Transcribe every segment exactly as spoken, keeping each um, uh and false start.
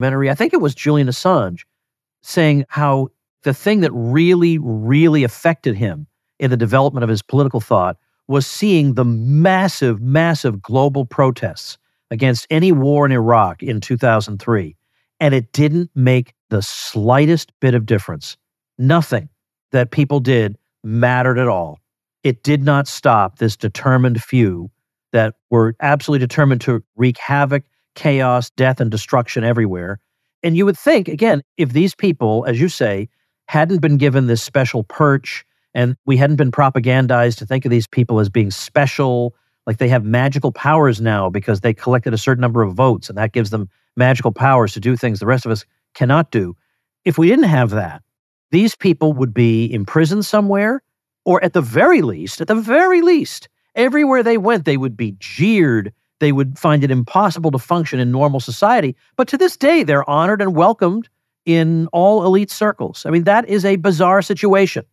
documentary, I think it was Julian Assange, saying how the thing that really, really affected him in the development of his political thought was seeing the massive, massive global protests against any war in Iraq in two thousand three. And it didn't make the slightest bit of difference. Nothing that people did mattered at all. It did not stop this determined few that were absolutely determined to wreak havoc, chaos, death, and destruction everywhere. And you would think, again, if these people, as you say, hadn't been given this special perch, and we hadn't been propagandized to think of these people as being special, like they have magical powers now because they collected a certain number of votes, and that gives them magical powers to do things the rest of us cannot do. If we didn't have that, these people would be imprisoned somewhere, or at the very least, at the very least, everywhere they went, they would be jeered. They would find it impossible to function in normal society. But to this day, they're honored and welcomed in all elite circles. I mean, that is a bizarre situation.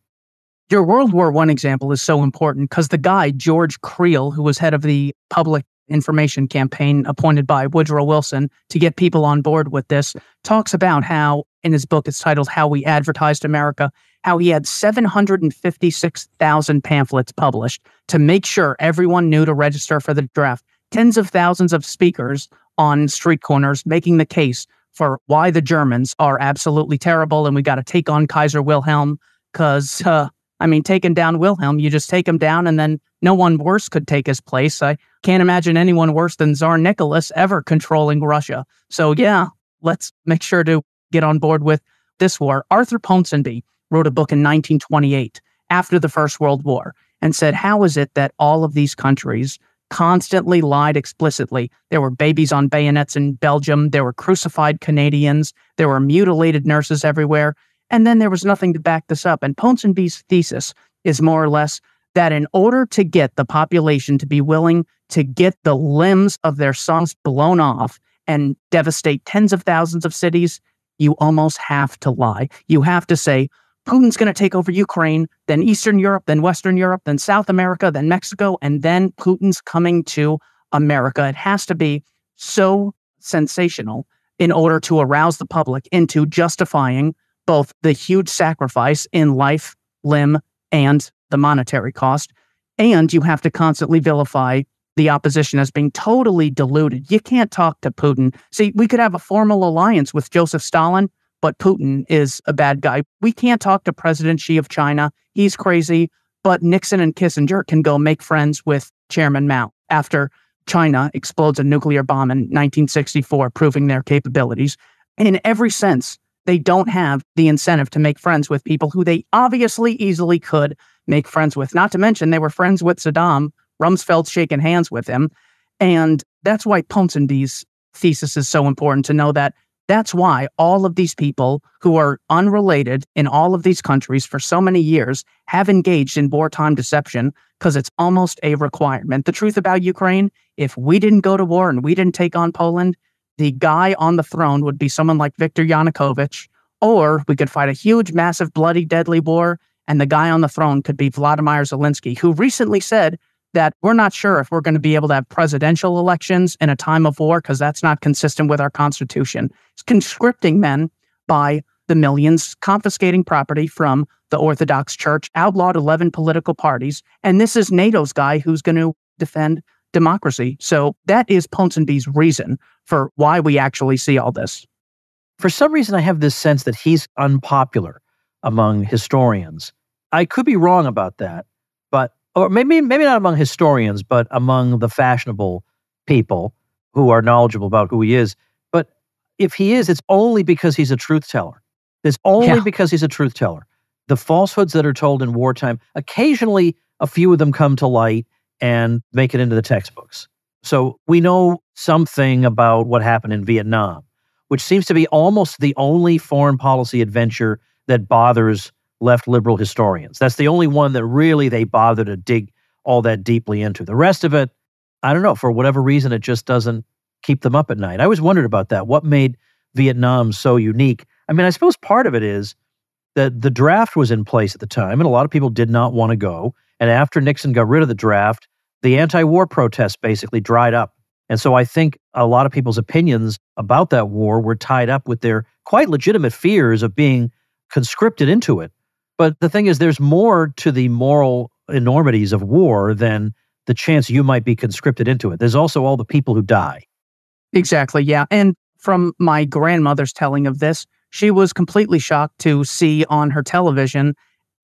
Your World War One example is so important because the guy, George Creel, who was head of the public information campaign appointed by Woodrow Wilson to get people on board with this, talks about how, in his book, it's titled How We Advertised America, how he had seven hundred fifty-six thousand pamphlets published to make sure everyone knew to register for the draft. Tens of thousands of speakers on street corners making the case for why the Germans are absolutely terrible and we got to take on Kaiser Wilhelm because, uh, I mean, taking down Wilhelm, you just take him down and then no one worse could take his place. I can't imagine anyone worse than Tsar Nicholas ever controlling Russia. So yeah, let's make sure to get on board with this war. Arthur Ponsonby wrote a book in nineteen twenty-eight after the First World War and said, how is it that all of these countries constantly lied explicitly? There were babies on bayonets in Belgium. There were crucified Canadians. There were mutilated nurses everywhere. And then there was nothing to back this up. And Ponsonby's thesis is more or less that in order to get the population to be willing to get the limbs of their sons blown off and devastate tens of thousands of cities, you almost have to lie. You have to say, Putin's going to take over Ukraine, then Eastern Europe, then Western Europe, then South America, then Mexico, and then Putin's coming to America. It has to be so sensational in order to arouse the public into justifying both the huge sacrifice in life, limb, and the monetary cost. And you have to constantly vilify the opposition as being totally deluded. You can't talk to Putin. See, we could have a formal alliance with Joseph Stalin, but Putin is a bad guy. We can't talk to President Xi of China. He's crazy. But Nixon and Kissinger can go make friends with Chairman Mao after China explodes a nuclear bomb in nineteen sixty-four, proving their capabilities. And in every sense, they don't have the incentive to make friends with people who they obviously easily could make friends with. Not to mention, they were friends with Saddam. Rumsfeld's shaking hands with him. And that's why Ponsonby's thesis is so important to know that. That's why all of these people who are unrelated in all of these countries for so many years have engaged in wartime deception, because it's almost a requirement. The truth about Ukraine, if we didn't go to war and we didn't take on Poland, the guy on the throne would be someone like Viktor Yanukovych, or we could fight a huge, massive, bloody, deadly war, and the guy on the throne could be Vladimir Zelensky, who recently said that we're not sure if we're going to be able to have presidential elections in a time of war because that's not consistent with our Constitution. It's conscripting men by the millions, confiscating property from the Orthodox Church, outlawed eleven political parties, and this is NATO's guy who's going to defend democracy. So that is Ponsonby's reason for why we actually see all this. For some reason, I have this sense that he's unpopular among historians. I could be wrong about that, but or maybe maybe not among historians, but among the fashionable people who are knowledgeable about who he is. But if he is, it's only because he's a truth teller. It's only yeah. because he's a truth teller. The falsehoods that are told in wartime, occasionally a few of them come to light and make it into the textbooks. So we know something about what happened in Vietnam, which seems to be almost the only foreign policy adventure that bothers left liberal historians. That's the only one that really they bother to dig all that deeply into. The rest of it, I don't know, for whatever reason, it just doesn't keep them up at night. I always wondered about that. What made Vietnam so unique? I mean, I suppose part of it is that the draft was in place at the time, and a lot of people did not want to go. And after Nixon got rid of the draft, the anti-war protests basically dried up. And so I think a lot of people's opinions about that war were tied up with their quite legitimate fears of being conscripted into it. But the thing is, there's more to the moral enormities of war than the chance you might be conscripted into it. There's also all the people who die. Exactly, yeah. And from my grandmother's telling of this, she was completely shocked to see on her television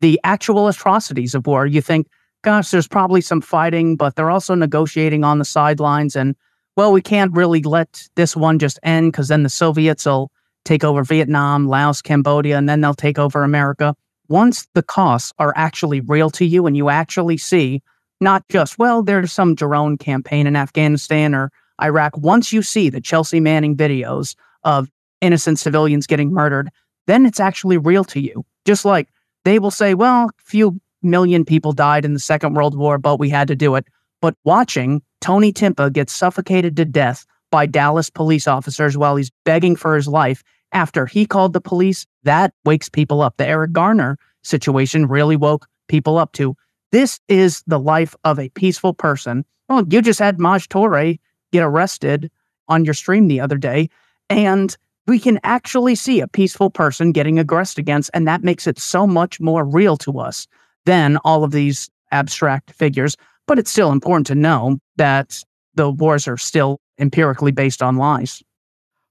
the actual atrocities of war. You think, gosh, there's probably some fighting, but they're also negotiating on the sidelines. And, well, we can't really let this one just end because then the Soviets will take over Vietnam, Laos, Cambodia, and then they'll take over America. Once the costs are actually real to you and you actually see not just, well, there's some drone campaign in Afghanistan or Iraq. Once you see the Chelsea Manning videos of innocent civilians getting murdered, then it's actually real to you. Just like they will say, well, a few million people died in the Second World War, but we had to do it. But watching Tony Timpa get suffocated to death by Dallas police officers while he's begging for his life after he called the police, that wakes people up. The Eric Garner situation really woke people up to, this is the life of a peaceful person. Well, you just had Maj Torre get arrested on your stream the other day, and we can actually see a peaceful person getting aggressed against, and that makes it so much more real to us than all of these abstract figures. But it's still important to know that the wars are still empirically based on lies.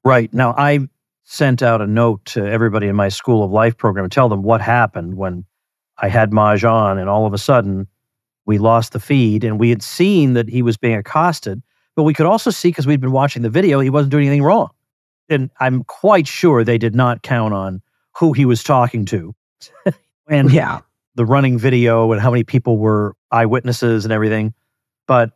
Right. Now, I sent out a note to everybody in my School of Life program and tell them what happened when I had Maj on, and all of a sudden, we lost the feed, and we had seen that he was being accosted, but we could also see, because we'd been watching the video, he wasn't doing anything wrong. And I'm quite sure they did not count on who he was talking to. And yeah, the running video and how many people were eyewitnesses and everything. But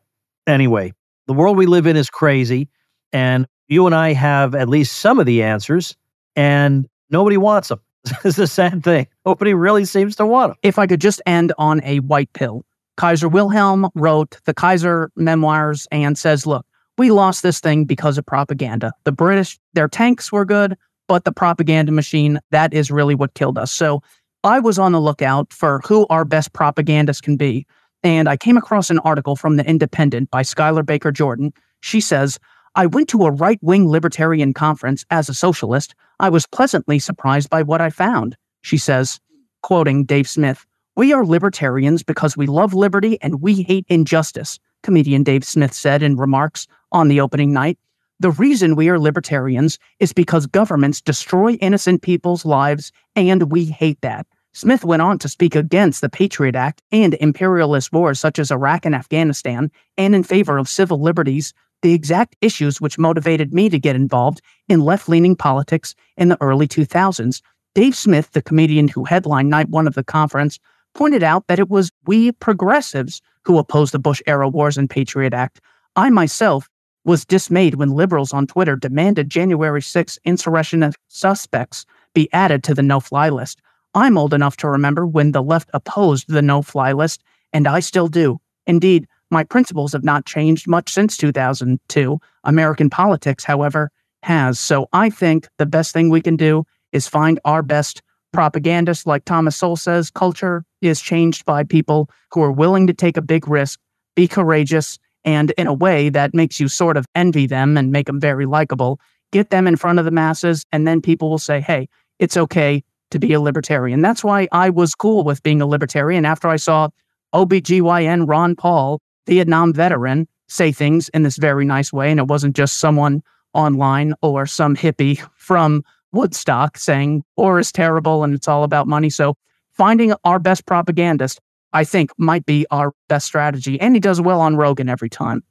anyway, the world we live in is crazy. And you and I have at least some of the answers, and nobody wants them. It's a sad thing. Nobody really seems to want them. If I could just end on a white pill. Kaiser Wilhelm wrote the Kaiser Memoirs and says, look, we lost this thing because of propaganda. The British, their tanks were good, but the propaganda machine, that is really what killed us. So I was on the lookout for who our best propagandists can be. And I came across an article from The Independent by Skylar Baker Jordan. She says, I went to a right-wing libertarian conference as a socialist. I was pleasantly surprised by what I found. She says, quoting Dave Smith, we are libertarians because we love liberty and we hate injustice. Comedian Dave Smith said in remarks on the opening night, the reason we are libertarians is because governments destroy innocent people's lives, and we hate that. Smith went on to speak against the Patriot Act and imperialist wars such as Iraq and Afghanistan, and in favor of civil liberties, the exact issues which motivated me to get involved in left-leaning politics in the early two thousands. Dave Smith, the comedian who headlined night one of the conference, pointed out that it was we progressives who opposed the Bush-era wars and Patriot Act. I myself was dismayed when liberals on Twitter demanded January sixth insurrectionist suspects be added to the no-fly list. I'm old enough to remember when the left opposed the no-fly list, and I still do. Indeed, my principles have not changed much since two thousand two. American politics, however, has. So I think the best thing we can do is find our best propagandists. Like Thomas Sowell says, culture is changed by people who are willing to take a big risk, be courageous, and in a way that makes you sort of envy them and make them very likable. Get them in front of the masses, and then people will say, hey, it's okay to be a libertarian. That's why I was cool with being a libertarian after I saw O B G Y N Ron Paul, Vietnam veteran, say things in this very nice way, and it wasn't just someone online or some hippie from Woodstock saying war is terrible and it's all about money. So finding our best propagandist, I think, might be our best strategy. And he does well on Rogan every time.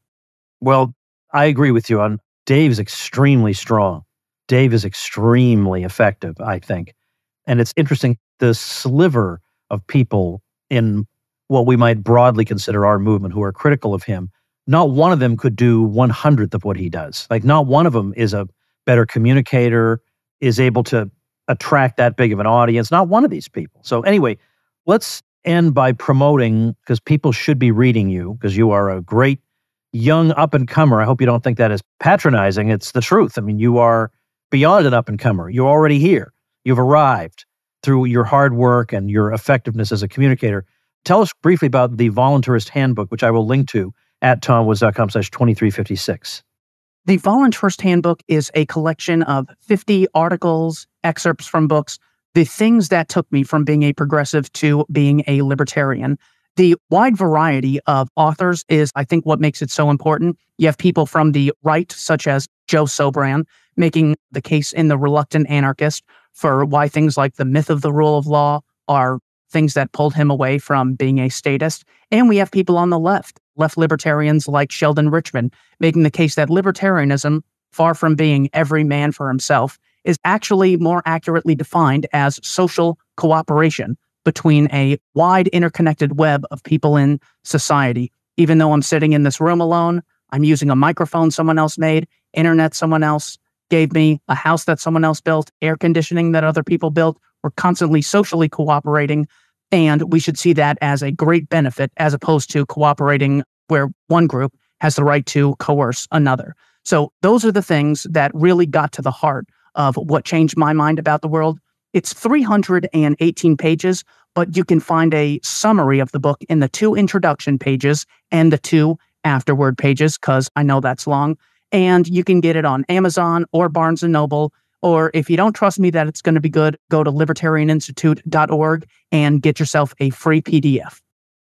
Well, I agree with you on Dave's extremely strong. Dave is extremely effective, I think. And it's interesting, the sliver of people in what we might broadly consider our movement who are critical of him, not one of them could do one hundredth of what he does. Like, not one of them is a better communicator, is able to attract that big of an audience. Not one of these people. So anyway, let's end by promoting, because people should be reading you, because you are a great young up-and-comer. I hope you don't think that is patronizing. It's the truth. I mean, you are beyond an up-and-comer. You're already here. You've arrived through your hard work and your effectiveness as a communicator. Tell us briefly about the Voluntarist Handbook, which I will link to at tomwoods dot com slash twenty-three fifty-six. The Volunteerist Handbook is a collection of fifty articles, excerpts from books, the things that took me from being a progressive to being a libertarian. The wide variety of authors is, I think, what makes it so important. You have people from the right, such as Joe Sobran, making the case in The Reluctant Anarchist for why things like the myth of the rule of law are things that pulled him away from being a statist. And we have people on the left, left libertarians like Sheldon Richman, making the case that libertarianism, far from being every man for himself, is actually more accurately defined as social cooperation between a wide interconnected web of people in society. Even though I'm sitting in this room alone, I'm using a microphone someone else made, internet someone else gave me, a house that someone else built, air conditioning that other people built. We're constantly socially cooperating, and we should see that as a great benefit as opposed to cooperating where one group has the right to coerce another. So those are the things that really got to the heart of what changed my mind about the world. It's three hundred eighteen pages, but you can find a summary of the book in the two introduction pages and the two afterward pages, because I know that's long. And you can get it on Amazon or Barnes and Noble. Or if you don't trust me that it's going to be good, go to libertarian institute dot org and get yourself a free P D F.